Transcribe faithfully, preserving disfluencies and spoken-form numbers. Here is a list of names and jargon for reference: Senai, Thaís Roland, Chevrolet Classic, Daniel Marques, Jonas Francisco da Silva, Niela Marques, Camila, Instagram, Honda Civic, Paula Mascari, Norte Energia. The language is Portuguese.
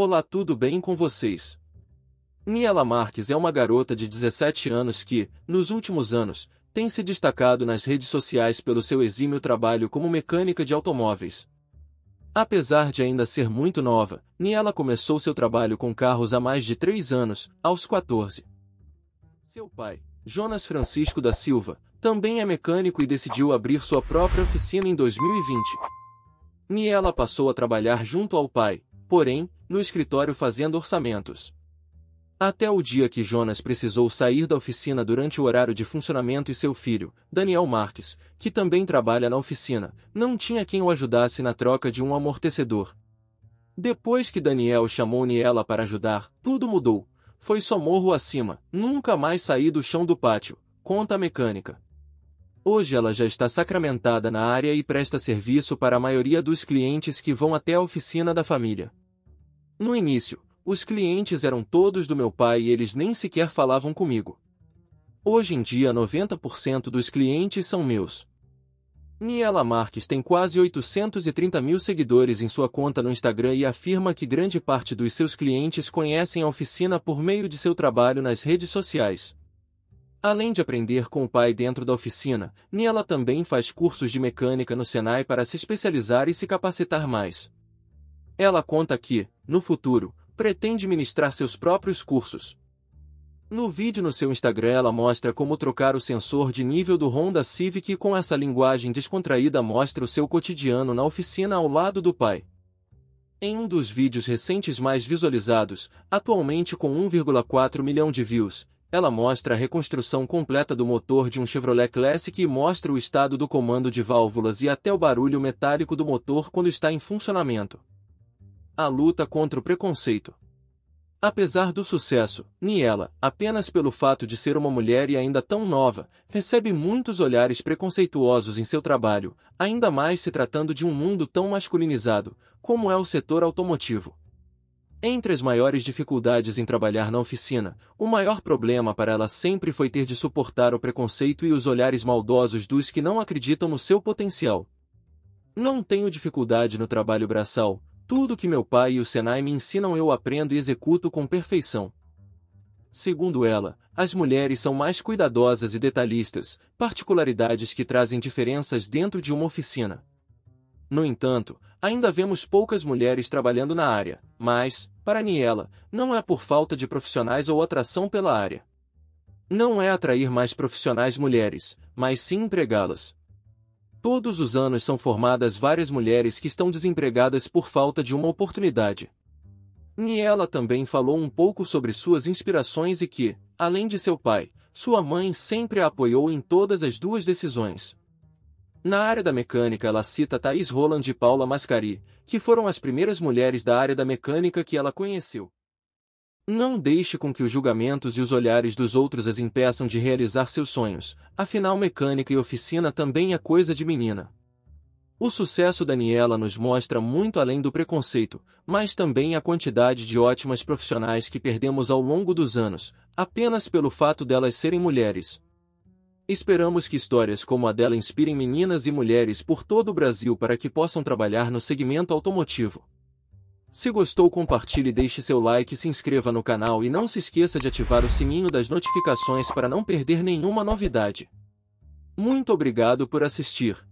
Olá, tudo bem com vocês? Niela Marques é uma garota de dezessete anos que, nos últimos anos, tem se destacado nas redes sociais pelo seu exímio trabalho como mecânica de automóveis. Apesar de ainda ser muito nova, Niela começou seu trabalho com carros há mais de três anos, aos quatorze. Seu pai, Jonas Francisco da Silva, também é mecânico e decidiu abrir sua própria oficina em dois mil e vinte. Niela passou a trabalhar junto ao pai, porém, no escritório fazendo orçamentos. Até o dia que Jonas precisou sair da oficina durante o horário de funcionamento e seu filho, Daniel Marques, que também trabalha na oficina, não tinha quem o ajudasse na troca de um amortecedor. Depois que Daniel chamou Niela para ajudar, tudo mudou. Foi só morro acima, nunca mais saí do chão do pátio, conta a mecânica. Hoje ela já está sacramentada na área e presta serviço para a maioria dos clientes que vão até a oficina da família. No início, os clientes eram todos do meu pai e eles nem sequer falavam comigo. Hoje em dia noventa por cento dos clientes são meus. Niela Marques tem quase oitocentos e trinta mil seguidores em sua conta no Instagram e afirma que grande parte dos seus clientes conhecem a oficina por meio de seu trabalho nas redes sociais. Além de aprender com o pai dentro da oficina, Niela também faz cursos de mecânica no Senai para se especializar e se capacitar mais. Ela conta que, no futuro, pretende ministrar seus próprios cursos. No vídeo no seu Instagram ela mostra como trocar o sensor de nível do Honda Civic e com essa linguagem descontraída mostra o seu cotidiano na oficina ao lado do pai. Em um dos vídeos recentes mais visualizados, atualmente com um vírgula quatro milhão de views, ela mostra a reconstrução completa do motor de um Chevrolet Classic e mostra o estado do comando de válvulas e até o barulho metálico do motor quando está em funcionamento. A luta contra o preconceito. Apesar do sucesso, Niela, apenas pelo fato de ser uma mulher e ainda tão nova, recebe muitos olhares preconceituosos em seu trabalho, ainda mais se tratando de um mundo tão masculinizado, como é o setor automotivo. Entre as maiores dificuldades em trabalhar na oficina, o maior problema para ela sempre foi ter de suportar o preconceito e os olhares maldosos dos que não acreditam no seu potencial. Não tenho dificuldade no trabalho braçal. Tudo que meu pai e o Senai me ensinam eu aprendo e executo com perfeição. Segundo ela, as mulheres são mais cuidadosas e detalhistas, particularidades que trazem diferenças dentro de uma oficina. No entanto, ainda vemos poucas mulheres trabalhando na área, mas, para Niela, não é por falta de profissionais ou atração pela área. Não é atrair mais profissionais mulheres, mas sim empregá-las. Todos os anos são formadas várias mulheres que estão desempregadas por falta de uma oportunidade. Niela também falou um pouco sobre suas inspirações e que, além de seu pai, sua mãe sempre a apoiou em todas as duas decisões. Na área da mecânica ela cita Thaís Roland e Paula Mascari, que foram as primeiras mulheres da área da mecânica que ela conheceu. Não deixe com que os julgamentos e os olhares dos outros as impeçam de realizar seus sonhos, afinal mecânica e oficina também é coisa de menina. O sucesso da Niela nos mostra muito além do preconceito, mas também a quantidade de ótimas profissionais que perdemos ao longo dos anos, apenas pelo fato delas serem mulheres. Esperamos que histórias como a dela inspirem meninas e mulheres por todo o Brasil para que possam trabalhar no segmento automotivo. Se gostou, compartilhe, deixe seu like, se inscreva no canal e não se esqueça de ativar o sininho das notificações para não perder nenhuma novidade. Muito obrigado por assistir.